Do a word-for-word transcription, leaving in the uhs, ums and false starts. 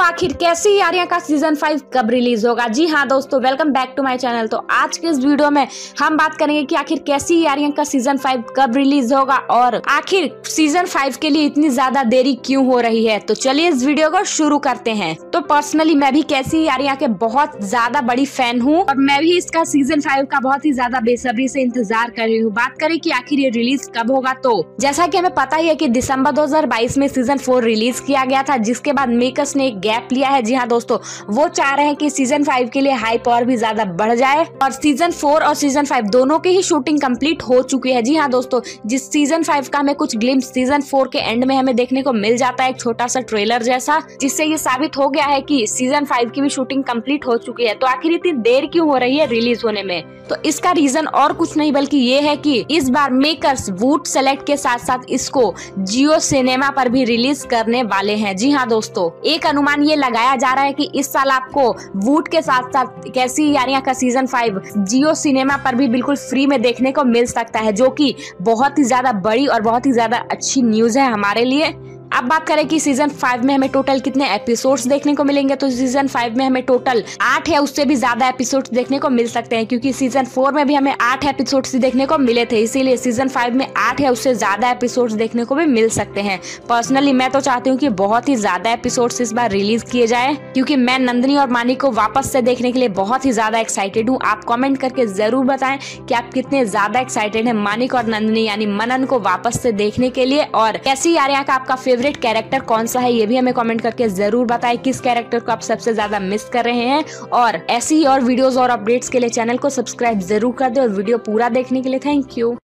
आखिर कैसी यारियां का सीजन फाइव कब रिलीज होगा। जी हाँ दोस्तों, welcome back to my channel. तो आज के इस वीडियो में हम बात करेंगे कि आखिर कैसी यारियां का सीजन फाइव कब रिलीज होगा और आखिर सीजन फाइव के लिए इतनी ज्यादा देरी क्यों हो रही है। तो चलिए इस वीडियो को शुरू करते हैं। तो पर्सनली मैं भी कैसी यारियां के बहुत ज्यादा बड़ी फैन हूँ और मैं भी इसका सीजन फाइव का बहुत ही ज्यादा बेसब्री से इंतजार कर रही हूँ। बात करें कि आखिर ये रिलीज कब होगा, तो जैसा कि हमें पता ही है कि दिसंबर दो हज़ार बाईस में सीजन फोर रिलीज किया गया था, जिसके बाद मेकर्स ने एक गैप लिया है। जी हाँ दोस्तों, वो चाह रहे हैं कि सीजन फाइव के लिए हाइप और भी ज्यादा बढ़ जाए और सीजन फोर और सीजन फाइव दोनों की ही शूटिंग कंप्लीट हो चुकी है। जी हाँ दोस्तों, जिस सीजन फाइव का हमें कुछ ग्लिम्स सीजन फोर के एंड में हमें देखने को मिल जाता है, एक छोटा सा ट्रेलर जैसा, जिससे ये साबित हो गया है कि सीजन फाइव की भी शूटिंग कंप्लीट हो चुकी है। तो आखिर इतनी देर क्यों हो रही है रिलीज होने में? तो इसका रीजन और कुछ नहीं बल्कि ये है कि इस बार मेकर्स वूट सेलेक्ट के साथ साथ इसको जियो सिनेमा पर भी रिलीज करने वाले हैं। जी हाँ दोस्तों, एक अनुमान ये लगाया जा रहा है कि इस साल आपको वूट के साथ साथ कैसी यारियां का सीजन फाइव जियो सिनेमा पर भी बिल्कुल फ्री में देखने को मिल सकता है, जो कि बहुत ही ज्यादा बड़ी और बहुत ही ज्यादा अच्छी न्यूज है हमारे लिए। अब बात करें कि सीजन फाइव में हमें टोटल कितने एपिसोड्स देखने को मिलेंगे, तो सीजन फाइव में हमें टोटल आठ या उससे भी ज्यादा एपिसोड्स देखने को मिल सकते हैं, क्योंकि सीजन फोर में भी हमें आठ एपिसोड्स देखने को मिले थे। इसीलिए सीजन फाइव में आठ या उससे ज्यादा एपिसोड्स देखने को भी मिल सकते हैं। पर्सनली मैं तो चाहती हूँ कि बहुत ही ज्यादा एपिसोड्स इस बार रिलीज किए जाए, क्योंकि मैं नंदिनी और मानिक को वापस से देखने के लिए बहुत ही ज्यादा एक्साइटेड हूँ। आप कॉमेंट करके जरूर बताएं कि आप कितने ज्यादा एक्साइटेड है मानिक और नंदिनी यानी मनन को वापस से देखने के लिए, और कैसी यारियां का आपका फेवरेट कैरेक्टर कौन सा है ये भी हमें कमेंट करके जरूर बताएं। किस कैरेक्टर को आप सबसे ज्यादा मिस कर रहे हैं। और ऐसी और वीडियोस और अपडेट्स के लिए चैनल को सब्सक्राइब जरूर कर दें और वीडियो पूरा देखने के लिए थैंक यू।